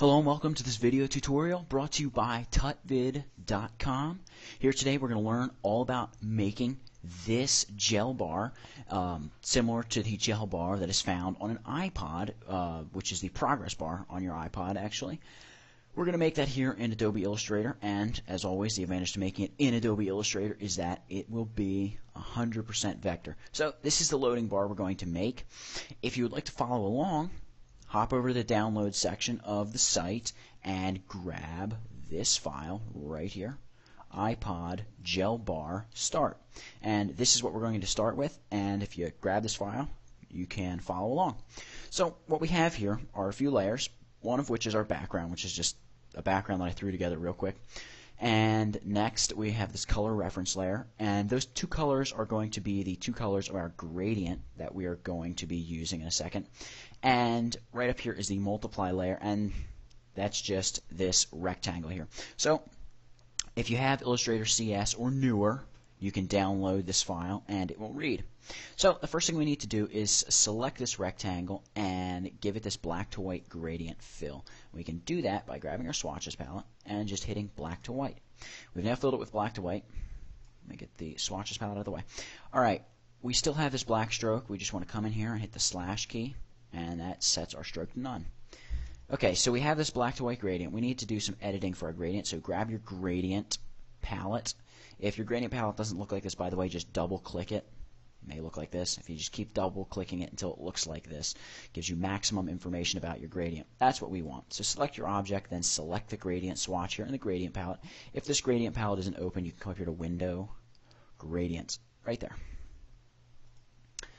Hello and welcome to this video tutorial brought to you by tutvid.com. Here today we're going to learn all about making this gel bar similar to the gel bar that is found on an iPod, which is the progress bar on your iPod actually. We're going to make that here in Adobe Illustrator, and as always the advantage to making it in Adobe Illustrator is that it will be 100% vector. So this is the loading bar we're going to make. If you would like to follow along, hop over to the download section of the site and grab this file right here, iPod gel bar start. And this is what we're going to start with, and if you grab this file you can follow along. So what we have here are a few layers, one of which is our background, which is just a background that I threw together real quick. And next we have this color reference layer, and those two colors are going to be the two colors of our gradient that we are going to be using in a second. And right up here is the multiply layer, and that's just this rectangle here. So if you have Illustrator CS or newer, you can download this file and it will read. So the first thing we need to do is select this rectangle and give it this black to white gradient fill. We can do that by grabbing our swatches palette and just hitting black to white. We've now filled it with black to white. Let me get the swatches palette out of the way. Alright, we still have this black stroke. We just want to come in here and hit the slash key, and that sets our stroke to none. Okay, so we have this black to white gradient. We need to do some editing for our gradient, so grab your gradient palette. If your gradient palette doesn't look like this, by the way, just double click it. It may look like this. If you just keep double clicking it until it looks like this, it gives you maximum information about your gradient. That's what we want. So select your object, then select the gradient swatch here in the gradient palette. If this gradient palette isn't open, you can come up here to Window, Gradients, right there.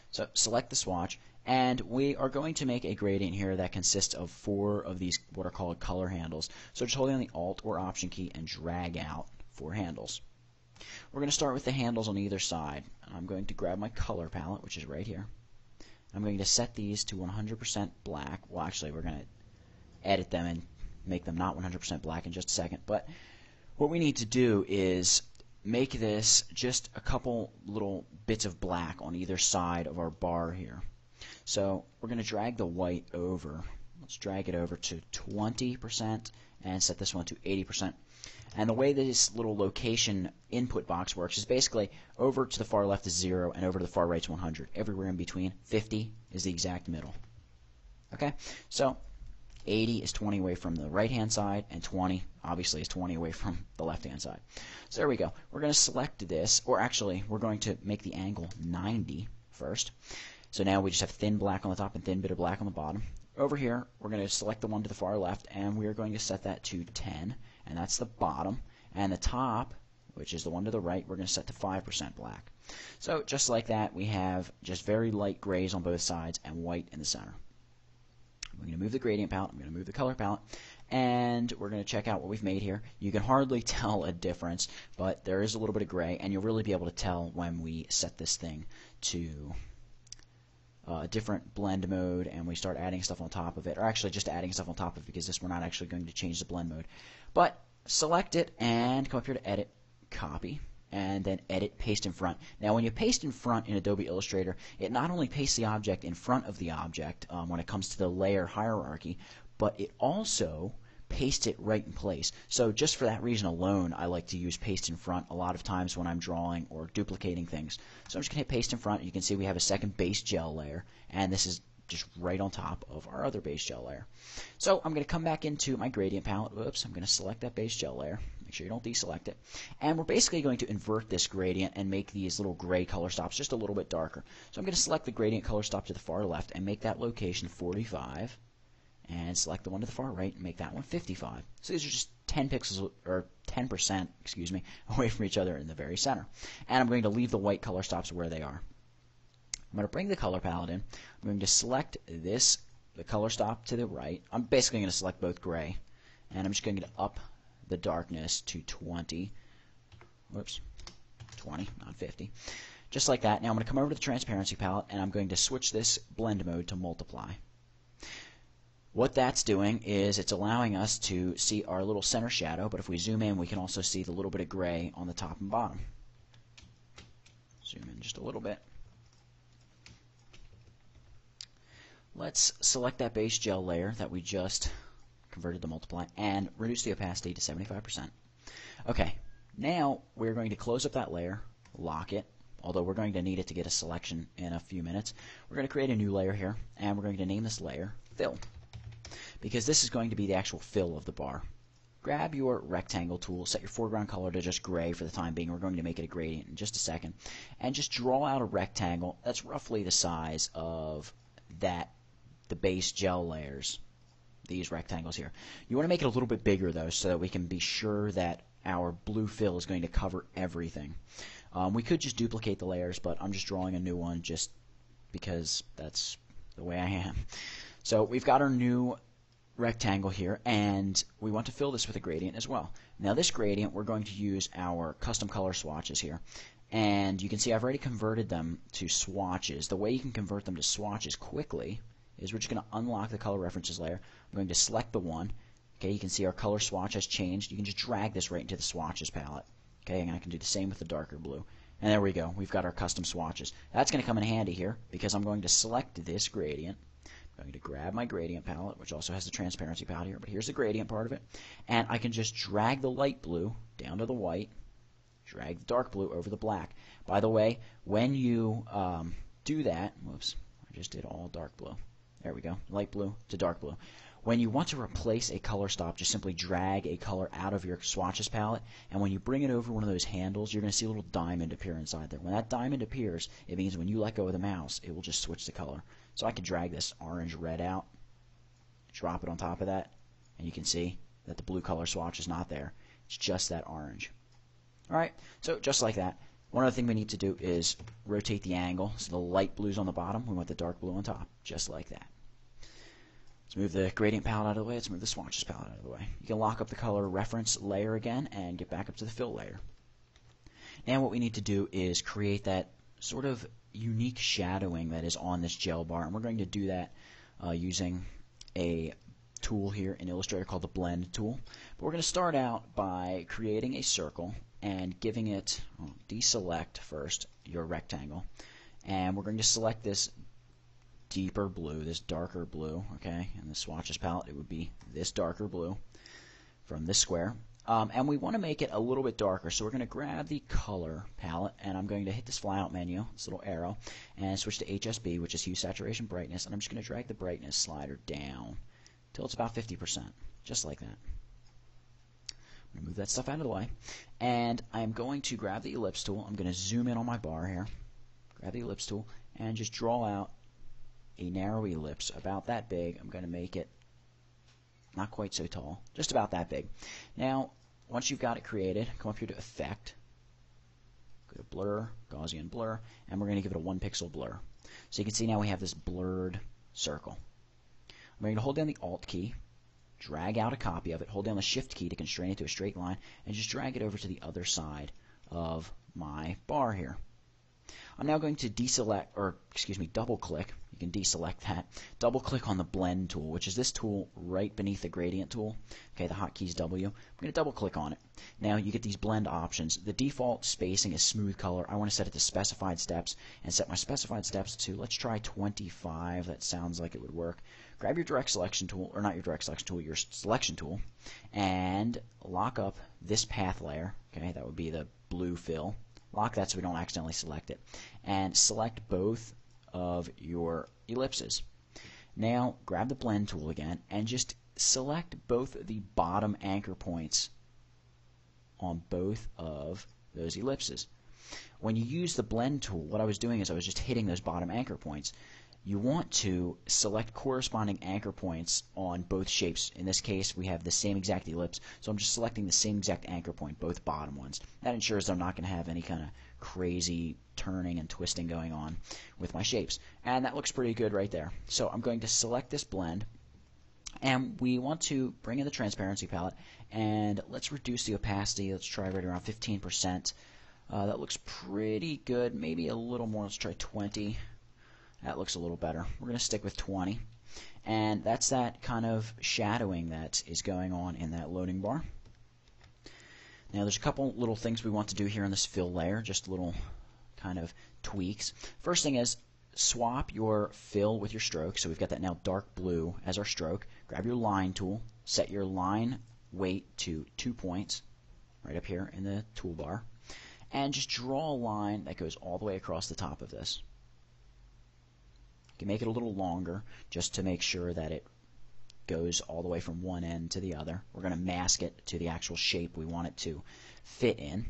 So select the swatch, and we are going to make a gradient here that consists of four of these what are called color handles. So just hold down the Alt or Option key and drag out four handles. We're going to start with the handles on either side. I'm going to grab my color palette, which is right here. I'm going to set these to 100% black. Well, actually, we're going to edit them and make them not 100% black in just a second. But what we need to do is make this just a couple little bits of black on either side of our bar here. So we're going to drag the white over. Let's drag it over to 20% and set this one to 80%. And the way that this little location input box works is basically over to the far left is 0 and over to the far right is 100. Everywhere in between, 50 is the exact middle. Okay, so 80 is 20 away from the right-hand side, and 20 obviously is 20 away from the left-hand side. So there we go. We're going to select this, or actually we're going to make the angle 90 first. So now we just have thin black on the top and thin bit of black on the bottom. Over here, we're going to select the one to the far left, and we're going to set that to 10. And that's the bottom, and the top, which is the one to the right, we're going to set to 5% black. So just like that, we have just very light grays on both sides and white in the center. We're going to move the gradient palette, I'm going to move the color palette, and we're going to check out what we've made here. You can hardly tell a difference, but there is a little bit of gray, and you'll really be able to tell when we set this thing to a different blend mode and we start adding stuff on top of it, or actually just adding stuff on top of it, because this, we're not actually going to change the blend mode. But select it and come up here to Edit, Copy, and then Edit, Paste in Front. Now when you paste in front in Adobe Illustrator, it not only pastes the object in front of the object when it comes to the layer hierarchy, but it also paste it right in place. So just for that reason alone, I like to use paste in front a lot of times when I'm drawing or duplicating things. So I'm just going to hit paste in front. You can see we have a second base gel layer, and this is just right on top of our other base gel layer. So I'm going to come back into my gradient palette. Oops, I'm going to select that base gel layer. Make sure you don't deselect it. And we're basically going to invert this gradient and make these little gray color stops just a little bit darker. So I'm going to select the gradient color stop to the far left and make that location 45. And select the one to the far right and make that one 55. So these are just 10 pixels, or 10%, excuse me, away from each other in the very center. And I'm going to leave the white color stops where they are. I'm going to bring the color palette in. I'm going to select this, the color stop to the right. I'm basically going to select both gray, and I'm just going to up the darkness to 20. Whoops, 20, not 50. Just like that. Now I'm going to come over to the transparency palette, and I'm going to switch this blend mode to multiply. What that's doing is it's allowing us to see our little center shadow, but if we zoom in, we can also see the little bit of gray on the top and bottom. Zoom in just a little bit. Let's select that base gel layer that we just converted to multiply, and reduced the opacity to 75%. Okay, now we're going to close up that layer, lock it, although we're going to need it to get a selection in a few minutes. We're going to create a new layer here, and we're going to name this layer Fill, because this is going to be the actual fill of the bar. Grab your rectangle tool, set your foreground color to just gray for the time being. We're going to make it a gradient in just a second. And just draw out a rectangle that's roughly the size of the base gel layers, these rectangles here. You want to make it a little bit bigger, though, so that we can be sure that our blue fill is going to cover everything. We could just duplicate the layers, but I'm just drawing a new one just because that's the way I am. So we've got our new rectangle here, and we want to fill this with a gradient as well. Now this gradient, we're going to use our custom color swatches here, and you can see I've already converted them to swatches. The way you can convert them to swatches quickly is we're just going to unlock the color references layer. I'm going to select the one. Okay, you can see our color swatch has changed. You can just drag this right into the swatches palette. Okay, and I can do the same with the darker blue. And there we go. We've got our custom swatches. That's going to come in handy here because I'm going to select this gradient. I'm going to grab my gradient palette, which also has the transparency palette here, but here's the gradient part of it, and I can just drag the light blue down to the white, drag the dark blue over the black. By the way, when you do that, whoops, I just did all dark blue. There we go, light blue to dark blue. When you want to replace a color stop, just simply drag a color out of your swatches palette, and when you bring it over one of those handles, you're going to see a little diamond appear inside there. When that diamond appears, it means when you let go of the mouse, it will just switch the color. So I can drag this orange-red out, drop it on top of that, and you can see that the blue color swatch is not there. It's just that orange. All right, so just like that. One other thing we need to do is rotate the angle, so the light blue's on the bottom, we want the dark blue on top, just like that. Let's move the gradient palette out of the way, let's move the swatches palette out of the way. You can lock up the color reference layer again and get back up to the fill layer. Now what we need to do is create that sort of unique shadowing that is on this gel bar, and we're going to do that using a tool here in Illustrator called the Blend tool. But we're going to start out by creating a circle and giving it, deselect first your rectangle, and we're going to select this deeper blue, this darker blue, okay, in the swatches palette it would be this darker blue from this square, and we want to make it a little bit darker, so we're going to grab the color palette, and I'm going to hit this flyout menu, this little arrow, and switch to HSB, which is Hue, Saturation, Brightness, and I'm just going to drag the brightness slider down till it's about 50%, just like that. I'm going to move that stuff out of the way, and I'm going to grab the ellipse tool. I'm going to zoom in on my bar here, grab the ellipse tool, and just draw out a narrow ellipse about that big. I'm going to make it not quite so tall, just about that big. Now, once you've got it created, come up here to Effect, go to Blur, Gaussian Blur, and we're going to give it a 1-pixel blur. So you can see now we have this blurred circle. I'm going to hold down the Alt key, drag out a copy of it, hold down the Shift key to constrain it to a straight line, and just drag it over to the other side of my bar here. I'm now going to deselect, or excuse me, double click. You can deselect that. Double click on the Blend tool, which is this tool right beneath the gradient tool. Okay, the hotkey's W. I'm going to double click on it. Now you get these blend options. The default spacing is smooth color. I want to set it to specified steps and set my specified steps to, let's try 25. That sounds like it would work. Grab your direct selection tool, or not your direct selection tool, your selection tool, and lock up this path layer. Okay, that would be the blue fill. Lock that so we don't accidentally select it. And select both of your ellipses. Now grab the Blend tool again and just select both the bottom anchor points on both of those ellipses. When you use the Blend tool, what I was doing is I was just hitting those bottom anchor points. You want to select corresponding anchor points on both shapes. In this case, we have the same exact ellipse, so I'm just selecting the same exact anchor point, both bottom ones. That ensures that I'm not going to have any kind of crazy turning and twisting going on with my shapes. And that looks pretty good right there. So I'm going to select this blend, and we want to bring in the transparency palette, and let's reduce the opacity. Let's try right around 15%. That looks pretty good, maybe a little more. Let's try 20. That looks a little better. We're going to stick with 20. And that's that kind of shadowing that is going on in that loading bar. Now there's a couple little things we want to do here in this fill layer, just little kind of tweaks. First thing is swap your fill with your stroke. So we've got that now dark blue as our stroke. Grab your line tool, set your line weight to 2 points right up here in the toolbar, and just draw a line that goes all the way across the top of this. You can make it a little longer just to make sure that it goes all the way from one end to the other. We're going to mask it to the actual shape we want it to fit in,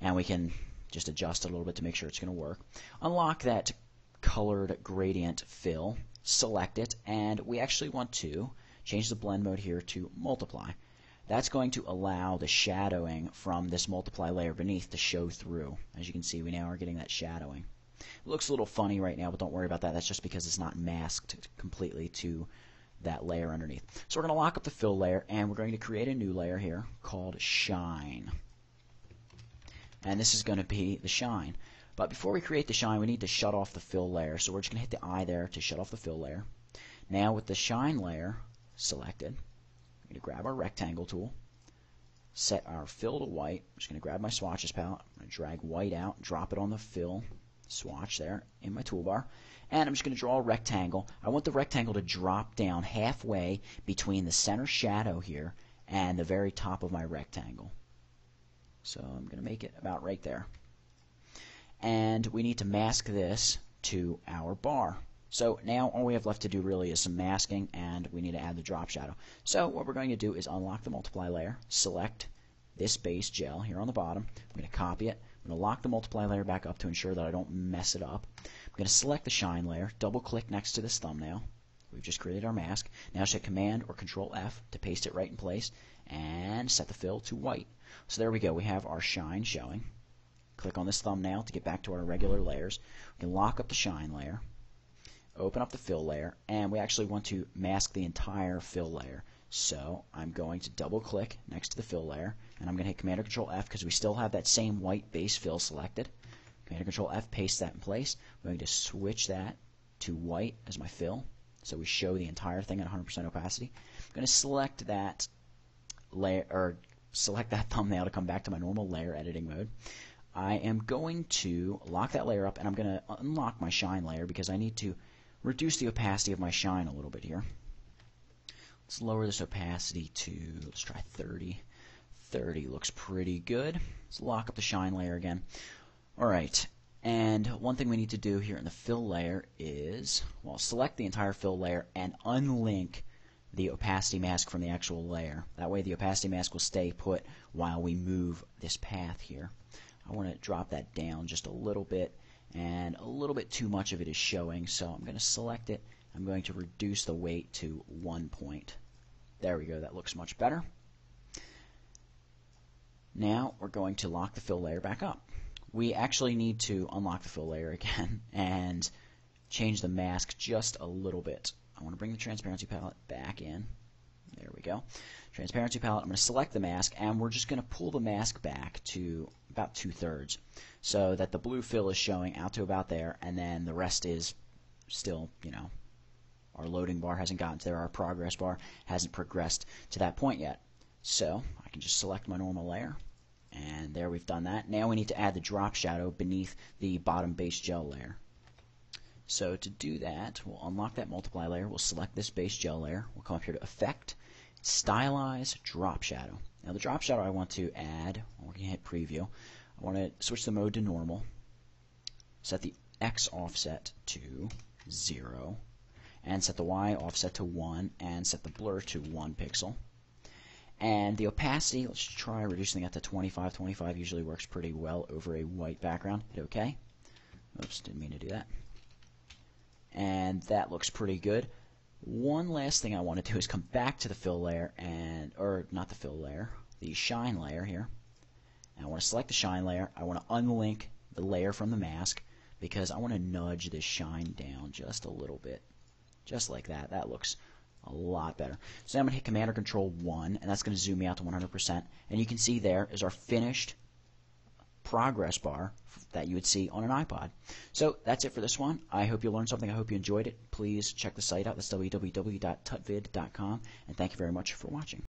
and we can just adjust it a little bit to make sure it's going to work. Unlock that colored gradient fill, select it, and we actually want to change the blend mode here to multiply. That's going to allow the shadowing from this multiply layer beneath to show through. As you can see, we now are getting that shadowing. It looks a little funny right now, but don't worry about that. That's just because it's not masked completely to that layer underneath. So we're going to lock up the fill layer, and we're going to create a new layer here called Shine. And this is going to be the shine. But before we create the shine, we need to shut off the fill layer. So we're just going to hit the eye there to shut off the fill layer. Now with the shine layer selected, we're going to grab our rectangle tool, set our fill to white. I'm just going to grab my swatches palette. I'm going to drag white out, drop it on the fill swatch there in my toolbar, and I'm just going to draw a rectangle. I want the rectangle to drop down halfway between the center shadow here and the very top of my rectangle. So I'm going to make it about right there. And we need to mask this to our bar. So now all we have left to do really is some masking, and we need to add the drop shadow. So what we're going to do is unlock the multiply layer, select this base gel here on the bottom. I'm going to copy it. I'm going to lock the multiply layer back up to ensure that I don't mess it up. I'm going to select the shine layer, double click next to this thumbnail. We've just created our mask. Now hit Command or Control F to paste it right in place, and set the fill to white. So there we go. We have our shine showing. Click on this thumbnail to get back to our regular layers. We can lock up the shine layer, open up the fill layer, and we actually want to mask the entire fill layer. So I'm going to double click next to the fill layer, and I'm going to hit Command or Control F because we still have that same white base fill selected. Command or Control F, paste that in place. I'm going to switch that to white as my fill, so we show the entire thing at 100% opacity. I'm going to select that layer, or select that thumbnail to come back to my normal layer editing mode. I am going to lock that layer up, and I'm going to unlock my shine layer because I need to reduce the opacity of my shine a little bit here. Let's lower this opacity to, let's try 30. 30 looks pretty good. Let's lock up the shine layer again. All right, and one thing we need to do here in the fill layer is, well, select the entire fill layer and unlink the opacity mask from the actual layer. That way the opacity mask will stay put while we move this path here. I want to drop that down just a little bit, and a little bit too much of it is showing, so I'm going to select it. I'm going to reduce the weight to 1 point. There we go. That looks much better. Now we're going to lock the fill layer back up. We actually need to unlock the fill layer again and change the mask just a little bit. I want to bring the transparency palette back in. There we go. Transparency palette, I'm going to select the mask, and we're just going to pull the mask back to about 2/3 so that the blue fill is showing out to about there, and then the rest is still, you know, our loading bar hasn't gotten to there, our progress bar hasn't progressed to that point yet. So I can just select my normal layer, and there we've done that. Now we need to add the drop shadow beneath the bottom base gel layer. So to do that, we'll unlock that multiply layer, we'll select this base gel layer, we'll come up here to Effect, Stylize Drop Shadow. Now the drop shadow I want to add, we're going to hit Preview, I want to switch the mode to Normal, set the X offset to 0, and set the Y offset to 1, and set the blur to 1 pixel. And the opacity, let's try reducing that to 25. 25 usually works pretty well over a white background. Hit OK. Oops, didn't mean to do that. And that looks pretty good. One last thing I want to do is come back to the fill layer, and not the fill layer, the shine layer here. And I want to select the shine layer. I want to unlink the layer from the mask because I want to nudge this shine down just a little bit. Just like that. That looks a lot better. So now I'm going to hit Command or Control 1, and that's going to zoom me out to 100%. And you can see there is our finished progress bar that you would see on an iPod. So that's it for this one. I hope you learned something. I hope you enjoyed it. Please check the site out. That's www.tutvid.com. And thank you very much for watching.